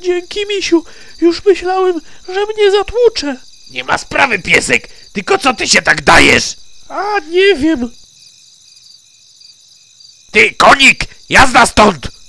Dzięki, misiu. Już myślałem, że mnie zatłucze. Nie ma sprawy, piesek. Tylko co ty się tak dajesz? A, nie wiem. Ty, konik! Jazda stąd!